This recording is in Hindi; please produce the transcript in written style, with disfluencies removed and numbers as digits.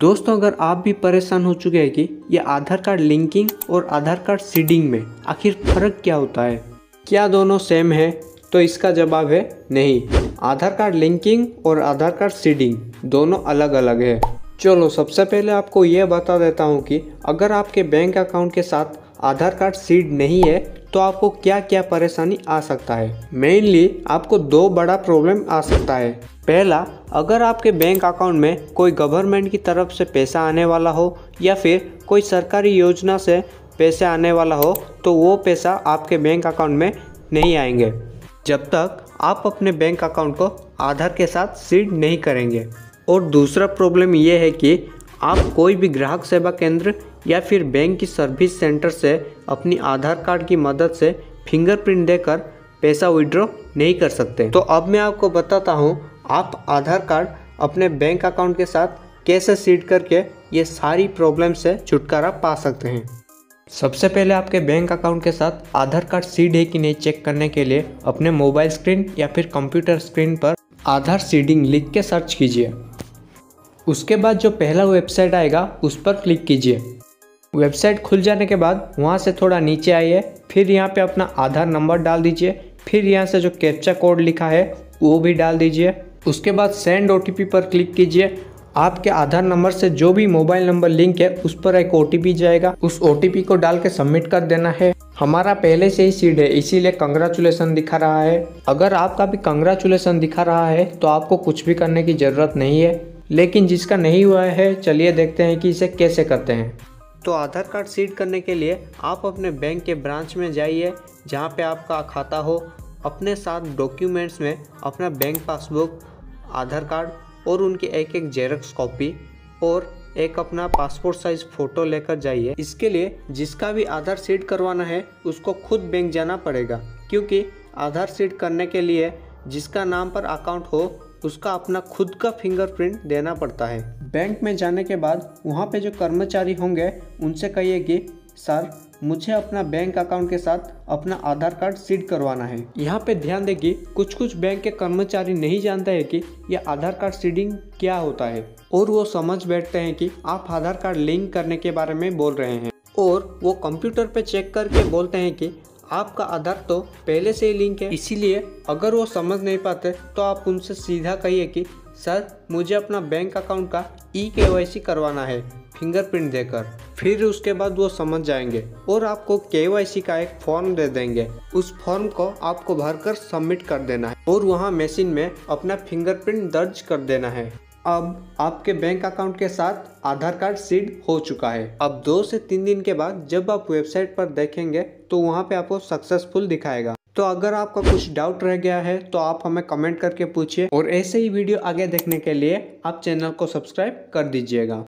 दोस्तों अगर आप भी परेशान हो चुके हैं कि ये आधार कार्ड लिंकिंग और आधार कार्ड सीडिंग में आखिर फ़र्क क्या होता है, क्या दोनों सेम है, तो इसका जवाब है नहीं। आधार कार्ड लिंकिंग और आधार कार्ड सीडिंग दोनों अलग अलग है। चलो सबसे पहले आपको ये बता देता हूँ कि अगर आपके बैंक अकाउंट के साथ आधार कार्ड सीड नहीं है तो आपको क्या क्या परेशानी आ सकता है। मेनली आपको दो बड़ा प्रॉब्लम आ सकता है। पहला, अगर आपके बैंक अकाउंट में कोई गवर्नमेंट की तरफ से पैसा आने वाला हो या फिर कोई सरकारी योजना से पैसे आने वाला हो तो वो पैसा आपके बैंक अकाउंट में नहीं आएंगे जब तक आप अपने बैंक अकाउंट को आधार के साथ सीड नहीं करेंगे। और दूसरा प्रॉब्लम ये है कि आप कोई भी ग्राहक सेवा केंद्र या फिर बैंक की सर्विस सेंटर से अपनी आधार कार्ड की मदद से फिंगरप्रिंट देकर पैसा विड्रॉ नहीं कर सकते। तो अब मैं आपको बताता हूँ आप आधार कार्ड अपने बैंक अकाउंट के साथ कैसे सीड करके ये सारी प्रॉब्लम से छुटकारा पा सकते हैं। सबसे पहले आपके बैंक अकाउंट के साथ आधार कार्ड सीड है कि नहीं चेक करने के लिए अपने मोबाइल स्क्रीन या फिर कंप्यूटर स्क्रीन पर आधार सीडिंग लिख के सर्च कीजिए। उसके बाद जो पहला वेबसाइट आएगा उस पर क्लिक कीजिए। वेबसाइट खुल जाने के बाद वहाँ से थोड़ा नीचे आइए, फिर यहाँ पे अपना आधार नंबर डाल दीजिए, फिर यहाँ से जो कैप्चा कोड लिखा है वो भी डाल दीजिए। उसके बाद सेंड ओटीपी पर क्लिक कीजिए। आपके आधार नंबर से जो भी मोबाइल नंबर लिंक है उस पर एक ओटीपी जाएगा, उस ओटीपी को डाल के सबमिट कर देना है। हमारा पहले से ही सीड है इसीलिए कंग्रेचुलेसन दिखा रहा है। अगर आपका भी कंग्रेचुलेसन दिखा रहा है तो आपको कुछ भी करने की ज़रूरत नहीं है, लेकिन जिसका नहीं हुआ है चलिए देखते हैं कि इसे कैसे करते हैं। तो आधार कार्ड सीड करने के लिए आप अपने बैंक के ब्रांच में जाइए जहाँ पे आपका खाता हो। अपने साथ डॉक्यूमेंट्स में अपना बैंक पासबुक, आधार कार्ड और उनकी एक एक जेरक्स कॉपी और एक अपना पासपोर्ट साइज फ़ोटो लेकर जाइए। इसके लिए जिसका भी आधार सीड करवाना है उसको खुद बैंक जाना पड़ेगा, क्योंकि आधार सीड करने के लिए जिसका नाम पर अकाउंट हो उसका अपना खुद का फिंगरप्रिंट देना पड़ता है। बैंक में जाने के बाद वहाँ पे जो कर्मचारी होंगे उनसे कहिए कि सर मुझे अपना बैंक अकाउंट के साथ अपना आधार कार्ड सीड करवाना है। यहाँ पे ध्यान दें कि कुछ कुछ बैंक के कर्मचारी नहीं जानते हैं कि यह आधार कार्ड सीडिंग क्या होता है और वो समझ बैठते हैं कि आप आधार कार्ड लिंक करने के बारे में बोल रहे हैं और वो कंप्यूटर पे चेक करके बोलते हैं कि आपका आधार तो पहले से ही लिंक है। इसीलिए अगर वो समझ नहीं पाते तो आप उनसे सीधा कहिए कि सर मुझे अपना बैंक अकाउंट का EKYC करवाना है फिंगरप्रिंट देकर। फिर उसके बाद वो समझ जाएंगे और आपको KYC का एक फॉर्म दे देंगे। उस फॉर्म को आपको भरकर सबमिट कर देना है और वहाँ मशीन में अपना फिंगरप्रिंट दर्ज कर देना है। अब आपके बैंक अकाउंट के साथ आधार कार्ड सीड हो चुका है। अब 2 से 3 दिन के बाद जब आप वेबसाइट पर देखेंगे तो वहाँ पे आपको सक्सेसफुल दिखाएगा। तो अगर आपका कुछ डाउट रह गया है तो आप हमें कमेंट करके पूछिए और ऐसे ही वीडियो आगे देखने के लिए आप चैनल को सब्सक्राइब कर दीजिएगा।